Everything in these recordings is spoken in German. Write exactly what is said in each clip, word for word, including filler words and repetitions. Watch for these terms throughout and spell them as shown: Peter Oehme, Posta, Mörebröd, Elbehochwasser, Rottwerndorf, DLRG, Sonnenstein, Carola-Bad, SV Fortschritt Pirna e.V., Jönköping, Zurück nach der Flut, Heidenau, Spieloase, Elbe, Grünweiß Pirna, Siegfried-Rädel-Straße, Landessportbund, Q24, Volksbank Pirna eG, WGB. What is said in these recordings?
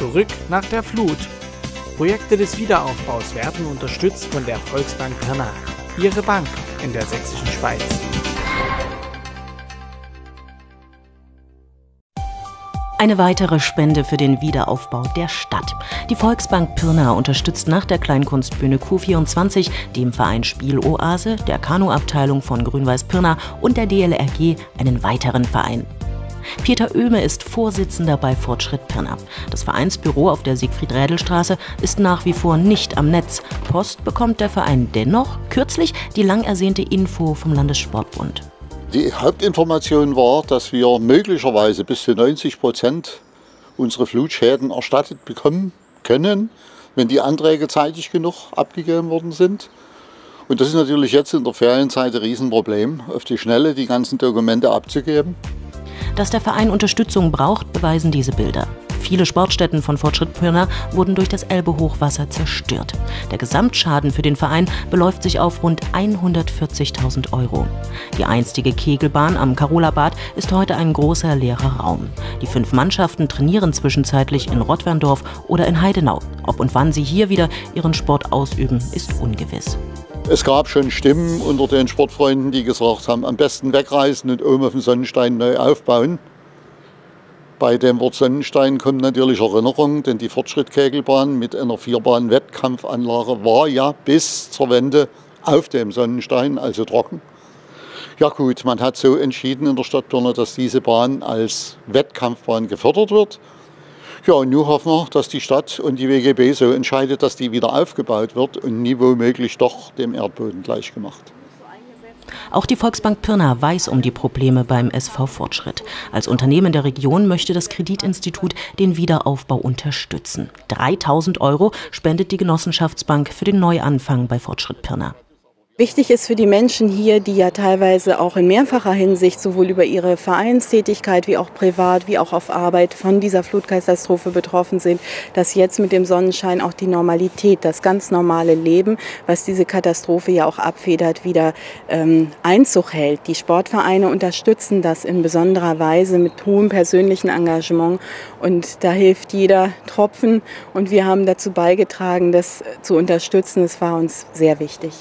Zurück nach der Flut. Projekte des Wiederaufbaus werden unterstützt von der Volksbank Pirna, ihre Bank in der sächsischen Schweiz. Eine weitere Spende für den Wiederaufbau der Stadt. Die Volksbank Pirna unterstützt nach der Kleinkunstbühne Q vierundzwanzig, dem Verein Spieloase, der Kanuabteilung von Grünweiß Pirna und der D L R G einen weiteren Verein. Peter Oehme ist Vorsitzender bei Fortschritt Pirna. Das Vereinsbüro auf der Siegfried-Rädel-Straße ist nach wie vor nicht am Netz. Post bekommt der Verein dennoch kürzlich die lang ersehnte Info vom Landessportbund. Die Hauptinformation war, dass wir möglicherweise bis zu neunzig Prozent unsere Flutschäden erstattet bekommen können, wenn die Anträge zeitig genug abgegeben worden sind. Und das ist natürlich jetzt in der Ferienzeit ein Riesenproblem, auf die Schnelle die ganzen Dokumente abzugeben. Dass der Verein Unterstützung braucht, beweisen diese Bilder. Viele Sportstätten von Fortschritt Pirna wurden durch das Elbehochwasser zerstört. Der Gesamtschaden für den Verein beläuft sich auf rund hundertvierzigtausend Euro. Die einstige Kegelbahn am Carola-Bad ist heute ein großer leerer Raum. Die fünf Mannschaften trainieren zwischenzeitlich in Rottwerndorf oder in Heidenau. Ob und wann sie hier wieder ihren Sport ausüben, ist ungewiss. Es gab schon Stimmen unter den Sportfreunden, die gesagt haben, am besten wegreißen und oben auf den Sonnenstein neu aufbauen. Bei dem Wort Sonnenstein kommt natürlich Erinnerung, denn die Fortschrittkegelbahn mit einer Vierbahn-Wettkampfanlage war ja bis zur Wende auf dem Sonnenstein, also trocken. Ja gut, man hat so entschieden in der Stadt Pirna, dass diese Bahn als Wettkampfbahn gefördert wird. Ja, und nun hoffen wir, dass die Stadt und die W G B so entscheidet, dass die wieder aufgebaut wird und nie womöglich doch dem Erdboden gleichgemacht. Auch die Volksbank Pirna weiß um die Probleme beim S V Fortschritt. Als Unternehmen der Region möchte das Kreditinstitut den Wiederaufbau unterstützen. dreitausend Euro spendet die Genossenschaftsbank für den Neuanfang bei Fortschritt Pirna. Wichtig ist für die Menschen hier, die ja teilweise auch in mehrfacher Hinsicht sowohl über ihre Vereinstätigkeit wie auch privat, wie auch auf Arbeit von dieser Flutkatastrophe betroffen sind, dass jetzt mit dem Sonnenschein auch die Normalität, das ganz normale Leben, was diese Katastrophe ja auch abfedert, wieder ähm, Einzug hält. Die Sportvereine unterstützen das in besonderer Weise mit hohem persönlichen Engagement und da hilft jeder Tropfen und wir haben dazu beigetragen, das zu unterstützen. Das war uns sehr wichtig.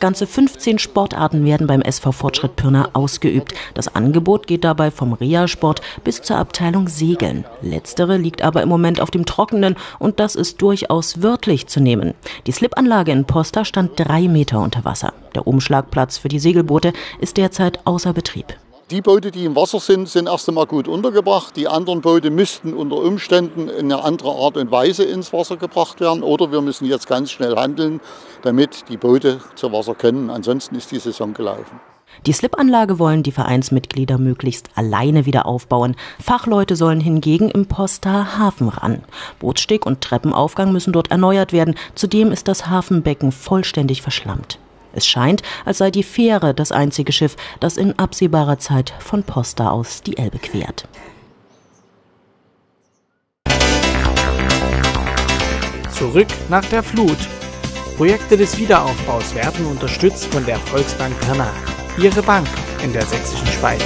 Ganze fünfzehn Sportarten werden beim S V Fortschritt Pirna ausgeübt. Das Angebot geht dabei vom Reha-Sport bis zur Abteilung Segeln. Letztere liegt aber im Moment auf dem Trockenen und das ist durchaus wörtlich zu nehmen. Die Slipanlage in Posta stand drei Meter unter Wasser. Der Umschlagplatz für die Segelboote ist derzeit außer Betrieb. Die Boote, die im Wasser sind, sind erst einmal gut untergebracht. Die anderen Boote müssten unter Umständen in eine andere Art und Weise ins Wasser gebracht werden. Oder wir müssen jetzt ganz schnell handeln, damit die Boote zu Wasser können. Ansonsten ist die Saison gelaufen. Die Slipanlage wollen die Vereinsmitglieder möglichst alleine wieder aufbauen. Fachleute sollen hingegen im Posta Hafen ran. Bootssteg und Treppenaufgang müssen dort erneuert werden. Zudem ist das Hafenbecken vollständig verschlammt. Es scheint, als sei die Fähre das einzige Schiff, das in absehbarer Zeit von Posta aus die Elbe quert. Zurück nach der Flut. Projekte des Wiederaufbaus werden unterstützt von der Volksbank Pirna, ihre Bank in der sächsischen Schweiz.